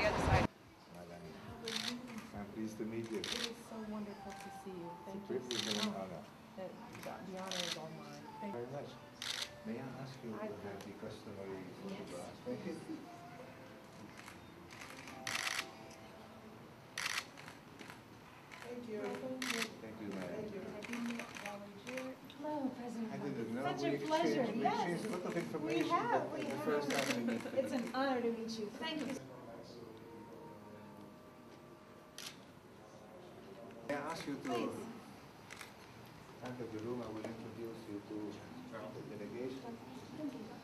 the other side. I'm pleased to meet you. It is so wonderful to see you. Thank you. It's a privilege and an honor. The honor is all mine. Thank you very much. May I ask you about the customary photograph? Yes. Thank you. Thank you, ma'am. Thank you. Hello, President. I didn't know. Such a pleasure. Yes. A lot of information. We have. The first time we meet. It's an honor to meet you. Thank you. May I ask you to enter the room? I will introduce you to the delegation. Thank you.